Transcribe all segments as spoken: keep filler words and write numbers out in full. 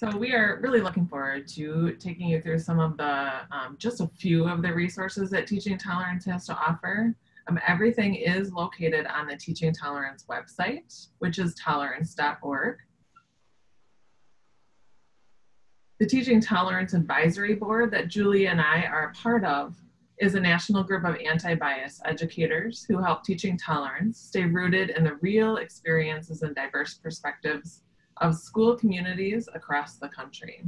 So we are really looking forward to taking you through some of the, um, just a few of the resources that Teaching Tolerance has to offer. Um, everything is located on the Teaching Tolerance website, which is tolerance dot org. The Teaching Tolerance Advisory Board that Julie and I are a part of is a national group of anti-bias educators who help Teaching Tolerance stay rooted in the real experiences and diverse perspectives of school communities across the country.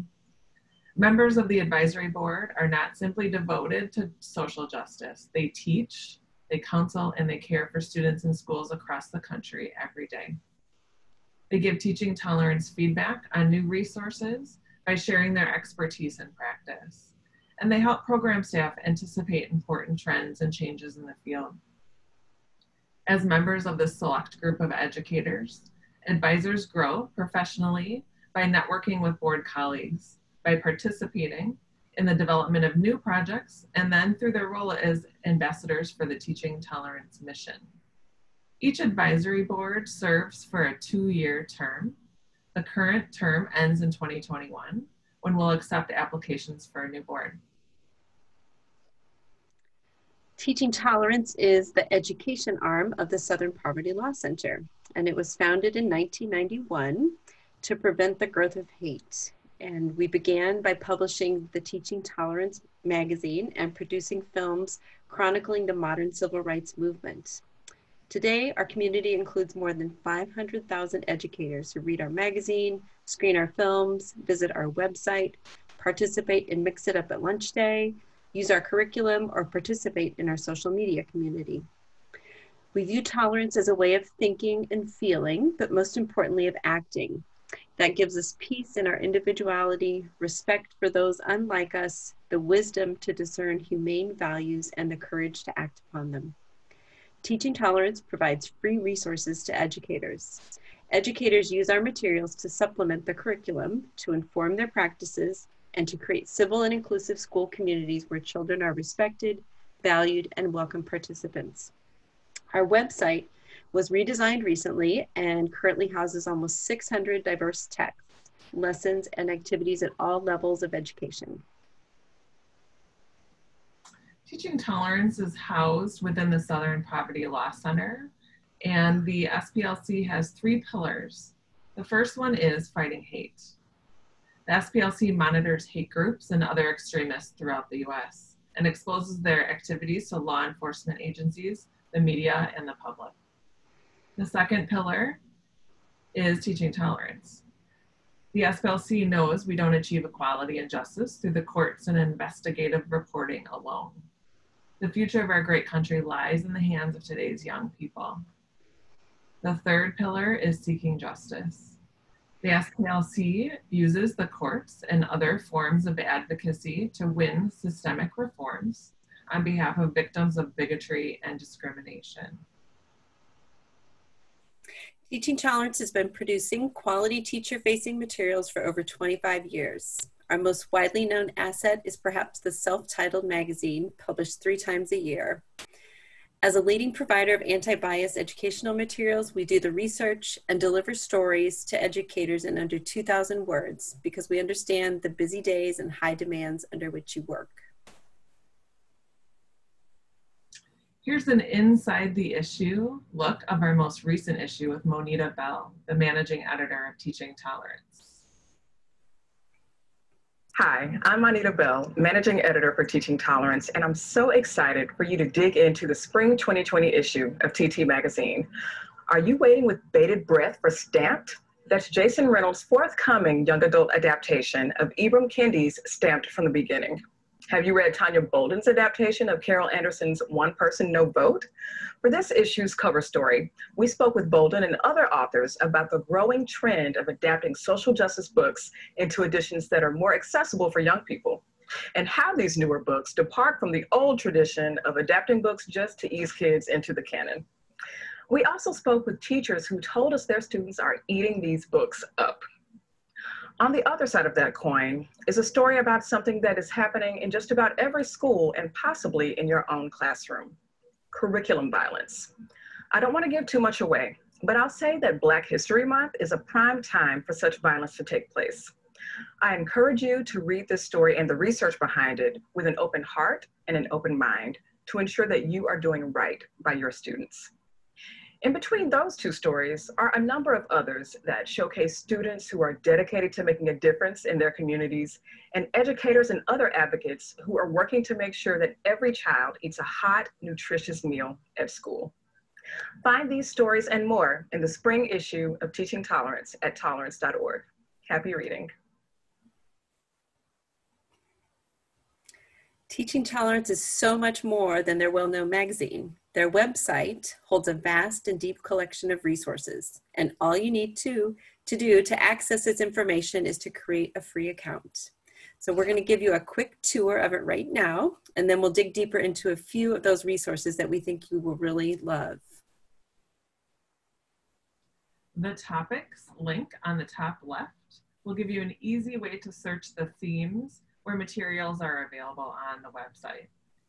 Members of the advisory board are not simply devoted to social justice. They teach, they counsel, and they care for students in schools across the country every day. They give Teaching Tolerance feedback on new resources by sharing their expertise and practice. And they help program staff anticipate important trends and changes in the field. As members of this select group of educators, advisors grow professionally by networking with board colleagues, by participating in the development of new projects, and then through their role as ambassadors for the Teaching Tolerance mission. Each advisory board serves for a two-year term. The current term ends in twenty twenty-one, when we'll accept applications for a new board. Teaching Tolerance is the education arm of the Southern Poverty Law Center, and it was founded in nineteen ninety-one to prevent the growth of hate. And we began by publishing the Teaching Tolerance magazine and producing films chronicling the modern civil rights movement. Today, our community includes more than five hundred thousand educators who read our magazine, screen our films, visit our website, participate in Mix It Up at Lunch Day, use our curriculum, or participate in our social media community. We view tolerance as a way of thinking and feeling, but most importantly of acting. That gives us peace in our individuality, respect for those unlike us, the wisdom to discern humane values, and the courage to act upon them. Teaching Tolerance provides free resources to educators. Educators use our materials to supplement the curriculum, to inform their practices, and to create civil and inclusive school communities where children are respected, valued, and welcome participants. Our website was redesigned recently and currently houses almost six hundred diverse texts, lessons, and activities at all levels of education. Teaching Tolerance is housed within the Southern Poverty Law Center, and the S P L C has three pillars. The first one is fighting hate. The S P L C monitors hate groups and other extremists throughout the U S and exposes their activities to law enforcement agencies, the media, and the public. The second pillar is Teaching Tolerance. The S P L C knows we don't achieve equality and justice through the courts and investigative reporting alone. The future of our great country lies in the hands of today's young people. The third pillar is seeking justice. The S P L C uses the courts and other forms of advocacy to win systemic reforms on behalf of victims of bigotry and discrimination. Teaching Tolerance has been producing quality teacher-facing materials for over twenty-five years. Our most widely known asset is perhaps the self-titled magazine, published three times a year. As a leading provider of anti-bias educational materials, we do the research and deliver stories to educators in under two thousand words because we understand the busy days and high demands under which you work. Here's an inside the issue look of our most recent issue with Monita Bell, the managing editor of Teaching Tolerance. Hi, I'm Monita Bell, managing editor for Teaching Tolerance, and I'm so excited for you to dig into the spring twenty twenty issue of T T Magazine. Are you waiting with bated breath for Stamped? That's Jason Reynolds' forthcoming young adult adaptation of Ibram Kendi's Stamped from the Beginning. Have you read Tanya Bolden's adaptation of Carol Anderson's One Person, No Vote? For this issue's cover story, we spoke with Bolden and other authors about the growing trend of adapting social justice books into editions that are more accessible for young people, and how these newer books depart from the old tradition of adapting books just to ease kids into the canon. We also spoke with teachers who told us their students are eating these books up. On the other side of that coin is a story about something that is happening in just about every school and possibly in your own classroom: curriculum violence. I don't want to give too much away, but I'll say that Black History Month is a prime time for such violence to take place. I encourage you to read this story and the research behind it with an open heart and an open mind to ensure that you are doing right by your students. In between those two stories are a number of others that showcase students who are dedicated to making a difference in their communities and educators and other advocates who are working to make sure that every child eats a hot, nutritious meal at school. Find these stories and more in the spring issue of Teaching Tolerance at tolerance dot org. Happy reading. Teaching Tolerance is so much more than their well-known magazine. Their website holds a vast and deep collection of resources, and all you need to, to do to access its information is to create a free account. So we're going to give you a quick tour of it right now, and then we'll dig deeper into a few of those resources that we think you will really love. The topics link on the top left will give you an easy way to search the themes where materials are available on the website.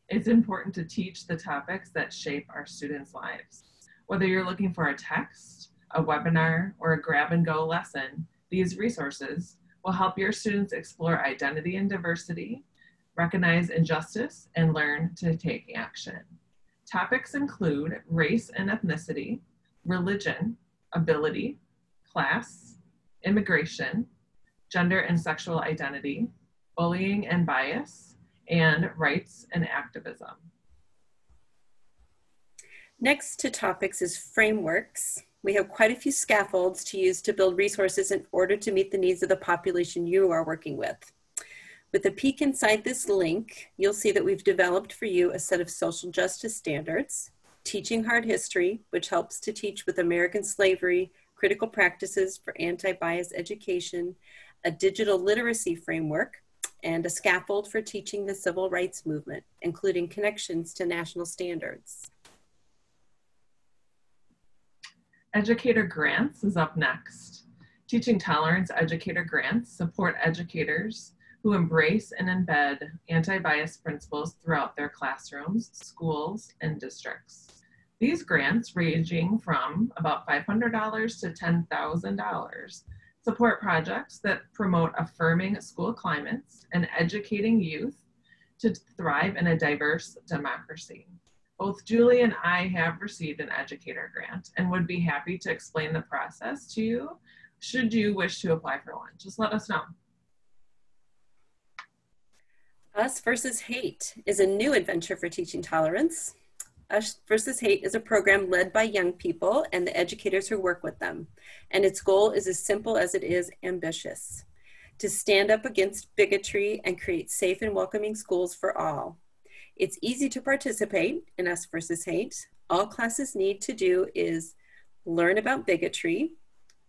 It's important to teach the topics that shape our students' lives. Whether you're looking for a text, a webinar, or a grab-and-go lesson, these resources will help your students explore identity and diversity, recognize injustice, and learn to take action. Topics include race and ethnicity, religion, ability, class, immigration, gender and sexual identity, bullying and bias, and rights and activism. Next to topics is frameworks. We have quite a few scaffolds to use to build resources in order to meet the needs of the population you are working with. With a peek inside this link, you'll see that we've developed for you a set of social justice standards, teaching hard history, which helps to teach with American slavery, critical practices for anti-bias education, a digital literacy framework, and a scaffold for teaching the civil rights movement, including connections to national standards. Educator grants is up next. Teaching Tolerance educator grants support educators who embrace and embed anti-bias principles throughout their classrooms, schools, and districts. These grants, ranging from about five hundred dollars to ten thousand dollars, support projects that promote affirming school climates and educating youth to thrive in a diverse democracy. Both Julie and I have received an educator grant and would be happy to explain the process to you should you wish to apply for one. Just let us know. Us versus Hate is a new adventure for Teaching Tolerance. Us versus Hate is a program led by young people and the educators who work with them, and its goal is as simple as it is ambitious: to stand up against bigotry and create safe and welcoming schools for all. It's easy to participate in Us versus Hate. All classes need to do is learn about bigotry.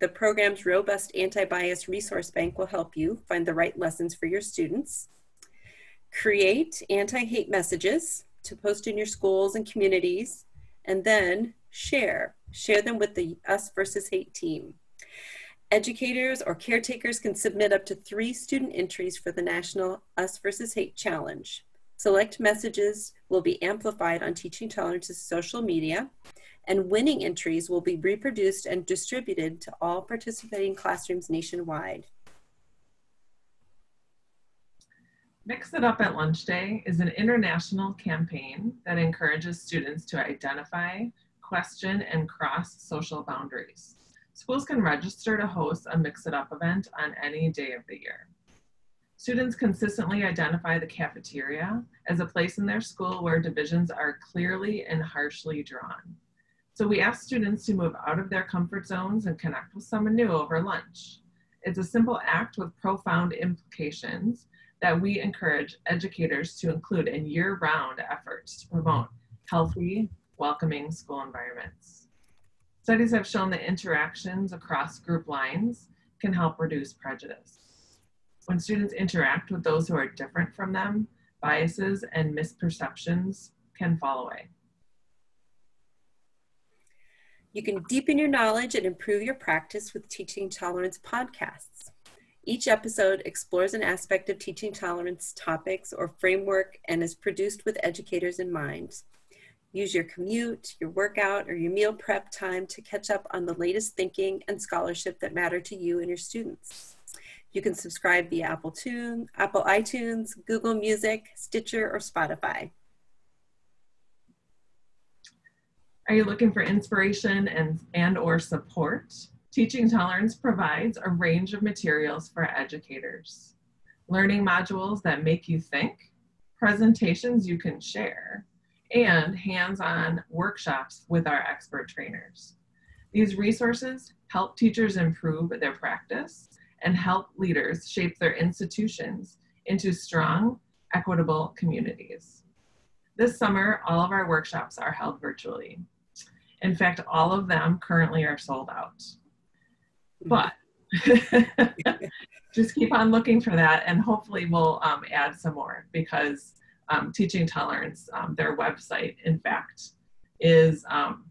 The program's robust anti-bias resource bank will help you find the right lessons for your students. Create anti-hate messages to post in your schools and communities, and then share. Share them with the Us versus Hate team. Educators or caretakers can submit up to three student entries for the National Us versus Hate Challenge. Select messages will be amplified on Teaching Tolerance's social media, and winning entries will be reproduced and distributed to all participating classrooms nationwide. Mix It Up at Lunch Day is an international campaign that encourages students to identify, question, and cross social boundaries. Schools can register to host a Mix It Up event on any day of the year. Students consistently identify the cafeteria as a place in their school where divisions are clearly and harshly drawn. So we ask students to move out of their comfort zones and connect with someone new over lunch. It's a simple act with profound implications that we encourage educators to include in year-round efforts to promote healthy, welcoming school environments. Studies have shown that interactions across group lines can help reduce prejudice. When students interact with those who are different from them, biases and misperceptions can fall away. You can deepen your knowledge and improve your practice with Teaching Tolerance podcasts. Each episode explores an aspect of Teaching Tolerance topics or framework and is produced with educators in mind. Use your commute, your workout, or your meal prep time to catch up on the latest thinking and scholarship that matter to you and your students. You can subscribe via Apple, Tune, Apple iTunes, Google Music, Stitcher, or Spotify. Are you looking for inspiration and, and or support? Teaching Tolerance provides a range of materials for educators. Learning modules that make you think, presentations you can share, and hands-on workshops with our expert trainers. These resources help teachers improve their practice and help leaders shape their institutions into strong, equitable communities. This summer, all of our workshops are held virtually. In fact, all of them currently are sold out. But just keep on looking for that, and hopefully we'll um, add some more, because um, Teaching Tolerance, um, their website, in fact, is, um,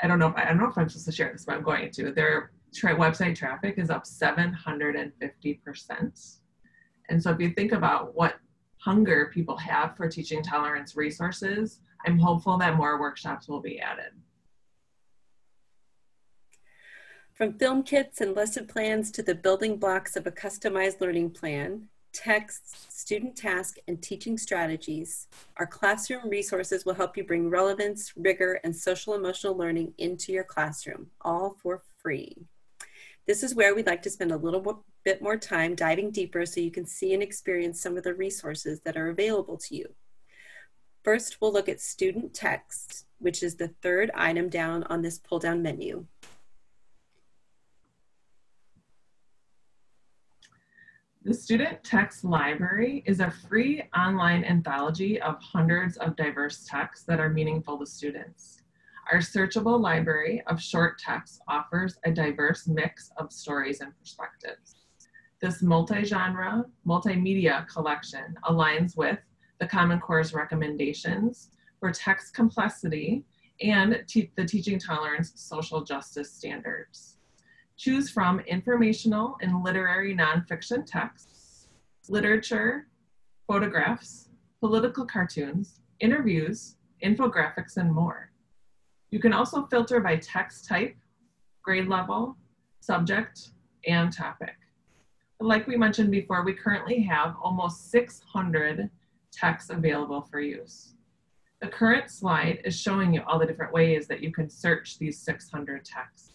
I don't know if I, I don't know if I'm supposed to share this, but I'm going to. Their tra- website traffic is up seven hundred fifty percent. And so if you think about what hunger people have for Teaching Tolerance resources, I'm hopeful that more workshops will be added. From film kits and lesson plans to the building blocks of a customized learning plan, texts, student tasks, and teaching strategies, our classroom resources will help you bring relevance, rigor, and social emotional learning into your classroom, all for free. This is where we'd like to spend a little bit more time diving deeper so you can see and experience some of the resources that are available to you. First, we'll look at student text, which is the third item down on this pull-down menu. The Student Text Library is a free online anthology of hundreds of diverse texts that are meaningful to students. Our searchable library of short texts offers a diverse mix of stories and perspectives. This multi-genre, multimedia collection aligns with the Common Core's recommendations for text complexity and te- the Teaching Tolerance social justice standards. Choose from informational and literary nonfiction texts, literature, photographs, political cartoons, interviews, infographics, and more. You can also filter by text type, grade level, subject, and topic. Like we mentioned before, we currently have almost six hundred texts available for use. The current slide is showing you all the different ways that you can search these six hundred texts.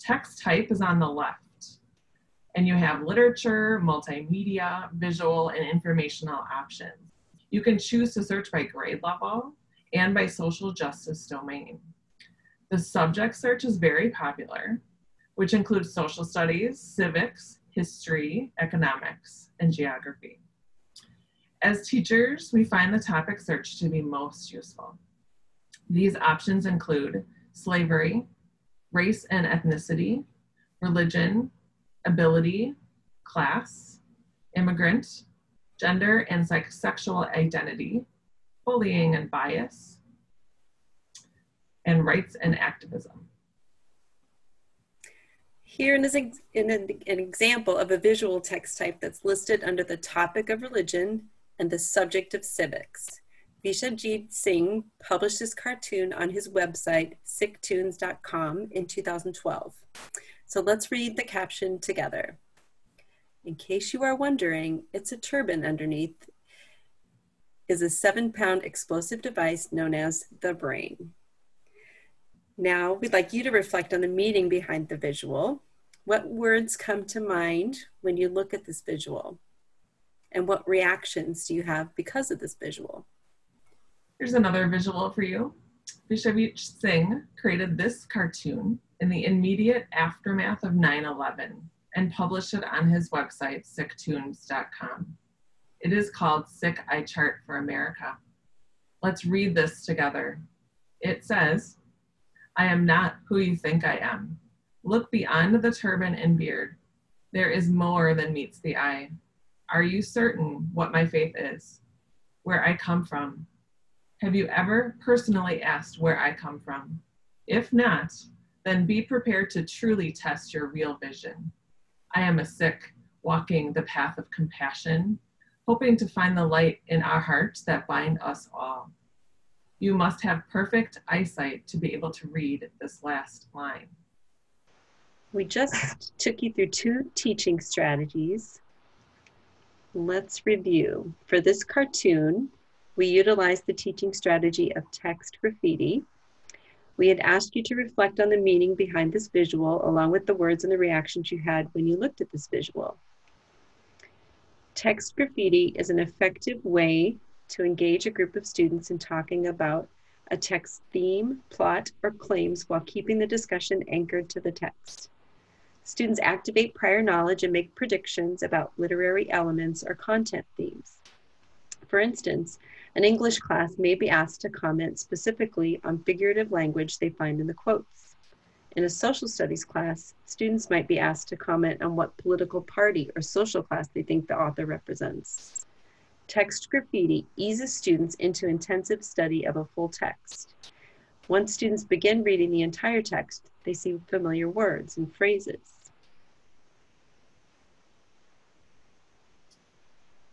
Text type is on the left, and you have literature, multimedia, visual, and informational options. You can choose to search by grade level and by social justice domain. The subject search is very popular, which includes social studies, civics, history, economics, and geography. As teachers, we find the topic search to be most useful. These options include slavery, race and ethnicity, religion, ability, class, immigrant, gender and sexual identity, bullying and bias, and rights and activism. Here is an example of a visual text type that's listed under the topic of religion and the subject of civics. Vishavich Singh published this cartoon on his website, Sikhtoons dot com, in two thousand twelve. So let's read the caption together. In case you are wondering, it's a turban underneath is a seven pound explosive device known as the brain. Now we'd like you to reflect on the meaning behind the visual. What words come to mind when you look at this visual? And what reactions do you have because of this visual? Here's another visual for you. Vishavich Singh created this cartoon in the immediate aftermath of nine eleven and published it on his website, Sikhtoons dot com. It is called Sick Eye Chart for America. Let's read this together. It says, I am not who you think I am. Look beyond the turban and beard. There is more than meets the eye. Are you certain what my faith is? Where I come from? Have you ever personally asked where I come from? If not, then be prepared to truly test your real vision. I am a Sikh walking the path of compassion, hoping to find the light in our hearts that bind us all. You must have perfect eyesight to be able to read this last line. We just took you through two teaching strategies. Let's review. For this cartoon, we utilized the teaching strategy of text graffiti. We had asked you to reflect on the meaning behind this visual, along with the words and the reactions you had when you looked at this visual. Text graffiti is an effective way to engage a group of students in talking about a text theme, plot, or claims while keeping the discussion anchored to the text. Students activate prior knowledge and make predictions about literary elements or content themes. For instance, an English class may be asked to comment specifically on figurative language they find in the quotes. In a social studies class, students might be asked to comment on what political party or social class they think the author represents. Text graffiti eases students into intensive study of a full text. Once students begin reading the entire text, they see familiar words and phrases.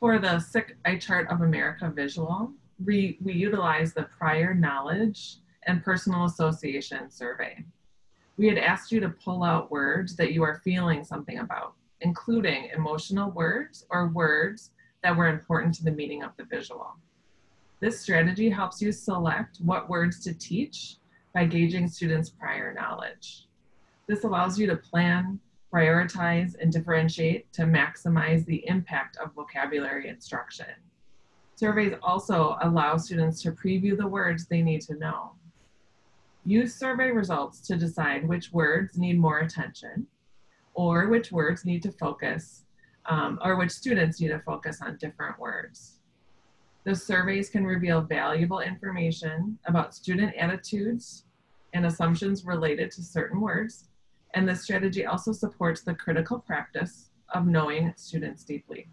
For the Sick Eye Chart of America visual, we, we utilize the prior knowledge and personal association survey. We had asked you to pull out words that you are feeling something about, including emotional words or words that were important to the meaning of the visual. This strategy helps you select what words to teach by gauging students' prior knowledge. This allows you to plan, prioritize, and differentiate to maximize the impact of vocabulary instruction. Surveys also allow students to preview the words they need to know. Use survey results to decide which words need more attention or which words need to focus Um, or which students need to focus on different words. The surveys can reveal valuable information about student attitudes and assumptions related to certain words, and this strategy also supports the critical practice of knowing students deeply.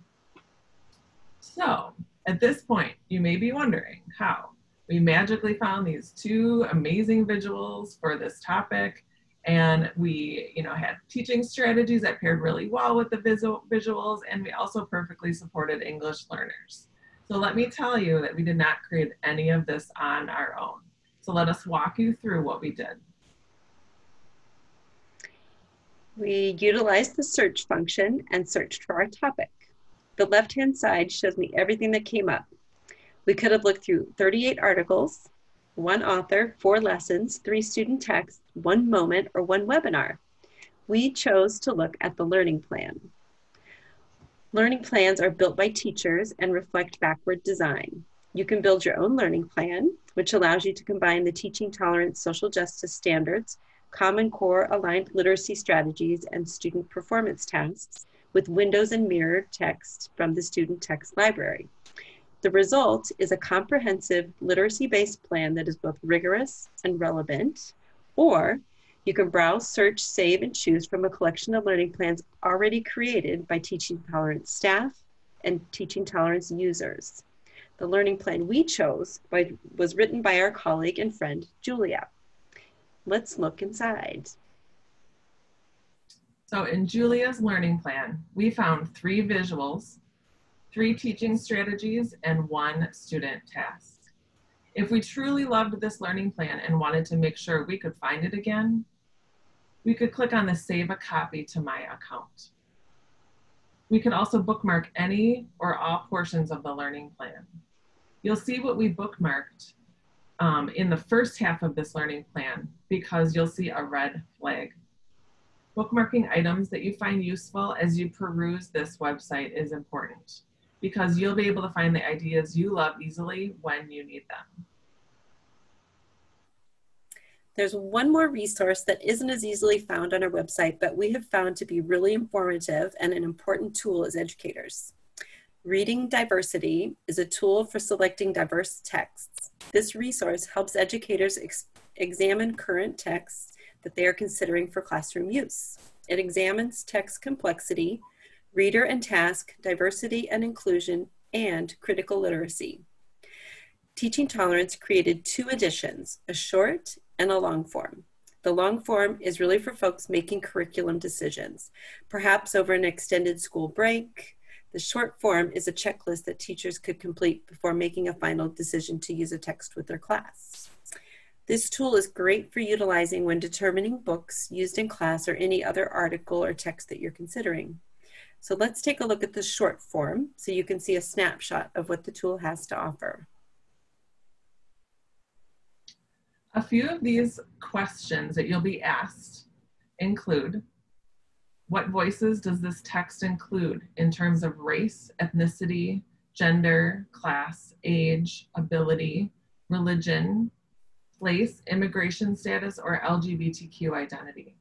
So, at this point, you may be wondering how we magically found these two amazing visuals for this topic. And we, you know, had teaching strategies that paired really well with the visual visuals, and we also perfectly supported English learners. So let me tell you that we did not create any of this on our own. So let us walk you through what we did. We utilized the search function and searched for our topic. The left-hand side shows me everything that came up. We could have looked through thirty-eight articles, one author, four lessons, three student texts, one moment, or one webinar. We chose to look at the learning plan. Learning plans are built by teachers and reflect backward design. You can build your own learning plan, which allows you to combine the teaching tolerance social justice standards, Common Core aligned literacy strategies, and student performance tasks with windows and mirrored text from the student text library. The result is a comprehensive literacy-based plan that is both rigorous and relevant, or you can browse, search, save, and choose from a collection of learning plans already created by Teaching Tolerance staff and Teaching Tolerance users. The learning plan we chose by, was written by our colleague and friend, Julia. Let's look inside. So in Julia's learning plan, we found three visuals, three teaching strategies, and one student task. If we truly loved this learning plan and wanted to make sure we could find it again, we could click on the Save a Copy to My Account. We could also bookmark any or all portions of the learning plan. You'll see what we bookmarked um, in the first half of this learning plan, because you'll see a red flag. Bookmarking items that you find useful as you peruse this website is important, because you'll be able to find the ideas you love easily when you need them. There's one more resource that isn't as easily found on our website, but we have found to be really informative and an important tool as educators. Reading Diversity is a tool for selecting diverse texts. This resource helps educators ex- examine current texts that they are considering for classroom use. It examines text complexity, reader and task, diversity and inclusion, and critical literacy. Teaching Tolerance created two editions, a short and a long form. The long form is really for folks making curriculum decisions, perhaps over an extended school break. The short form is a checklist that teachers could complete before making a final decision to use a text with their class. This tool is great for utilizing when determining books used in class or any other article or text that you're considering. So let's take a look at the short form so you can see a snapshot of what the tool has to offer. A few of these questions that you'll be asked include, what voices does this text include in terms of race, ethnicity, gender, class, age, ability, religion, place, immigration status, or L G B T Q identity?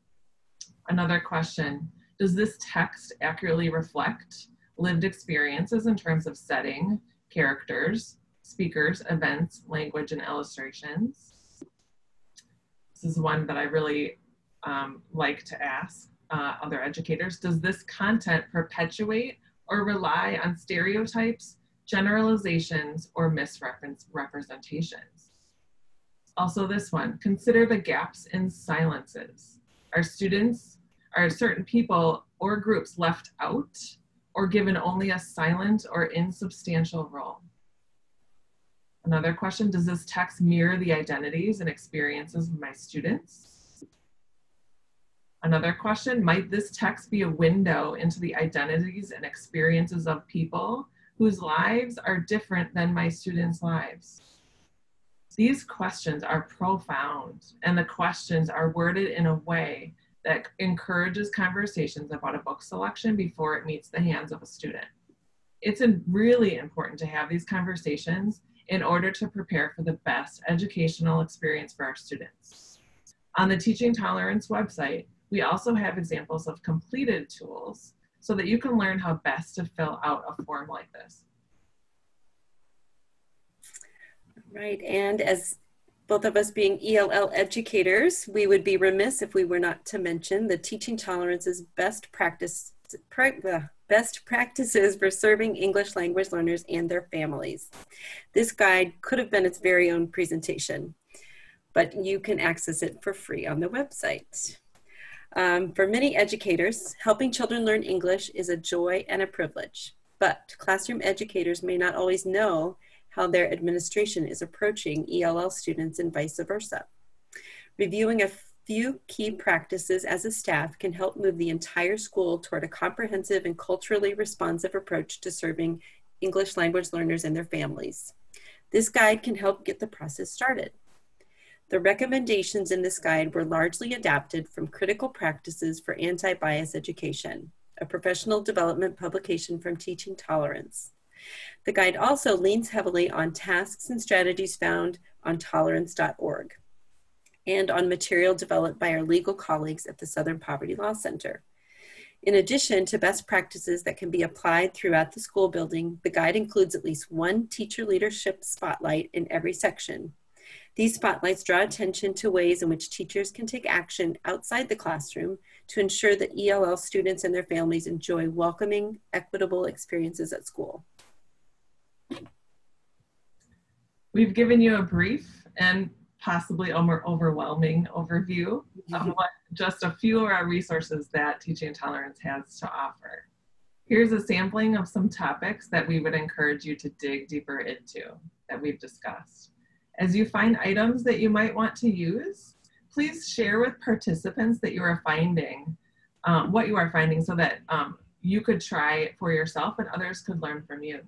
Another question, does this text accurately reflect lived experiences in terms of setting, characters, speakers, events, language, and illustrations? This is one that I really um, like to ask uh, other educators. Does this content perpetuate or rely on stereotypes, generalizations, or misrepresentations? Also this one, consider the gaps in silences. Are students, are certain people or groups left out or given only a silent or insubstantial role? Another question, does this text mirror the identities and experiences of my students? Another question, might this text be a window into the identities and experiences of people whose lives are different than my students' lives? These questions are profound, and the questions are worded in a way that encourages conversations about a book selection before it meets the hands of a student. It's really important to have these conversations in order to prepare for the best educational experience for our students. On the Teaching Tolerance website, we also have examples of completed tools so that you can learn how best to fill out a form like this. Right, and as both of us being E L L educators, we would be remiss if we were not to mention the Teaching Tolerance's best practice, best practices for serving English language learners and their families. This guide could have been its very own presentation, but you can access it for free on the website. Um, for many educators, helping children learn English is a joy and a privilege, but classroom educators may not always know how their administration is approaching E L L students and vice versa. Reviewing a few key practices as a staff can help move the entire school toward a comprehensive and culturally responsive approach to serving English language learners and their families. This guide can help get the process started. The recommendations in this guide were largely adapted from Critical Practices for Anti-Bias Education, a professional development publication from Teaching Tolerance. The guide also leans heavily on tasks and strategies found on tolerance dot org and on material developed by our legal colleagues at the Southern Poverty Law Center. In addition to best practices that can be applied throughout the school building, the guide includes at least one teacher leadership spotlight in every section. These spotlights draw attention to ways in which teachers can take action outside the classroom to ensure that E L L students and their families enjoy welcoming, equitable experiences at school. We've given you a brief and possibly a more overwhelming overview of what just a few of our resources that Teaching Tolerance has to offer. Here's a sampling of some topics that we would encourage you to dig deeper into that we've discussed. As you find items that you might want to use, please share with participants that you are finding, um, what you are finding so that um, you could try it for yourself and others could learn from you.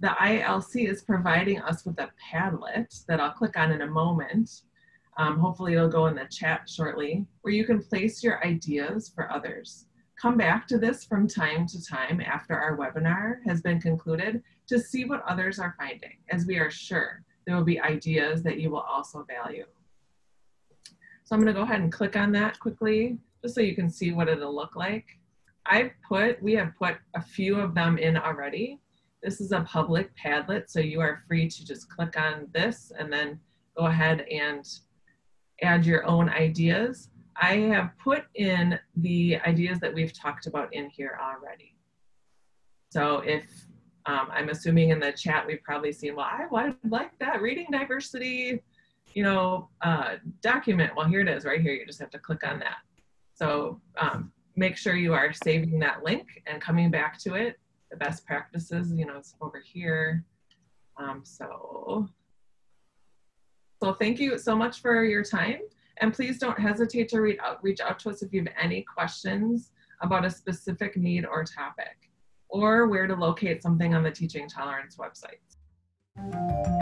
The I L C is providing us with a Padlet that I'll click on in a moment. Um, hopefully it'll go in the chat shortly, where you can place your ideas for others. Come back to this from time to time after our webinar has been concluded to see what others are finding, as we are sure there will be ideas that you will also value. So I'm going to go ahead and click on that quickly, just so you can see what it'll look like. I've put, we have put a few of them in already. This is a public Padlet, so you are free to just click on this and then go ahead and add your own ideas. I have put in the ideas that we've talked about in here already. So if um, I'm assuming in the chat, we've probably seen, well, I would like that reading diversity, you know, uh, document. Well, here it is right here. You just have to click on that. So um, make sure you are saving that link and coming back to it. The best practices, you know, it's over here. Um, so, So thank you so much for your time. And please don't hesitate to reach out, reach out to us if you have any questions about a specific need or topic, or where to locate something on the Teaching Tolerance website.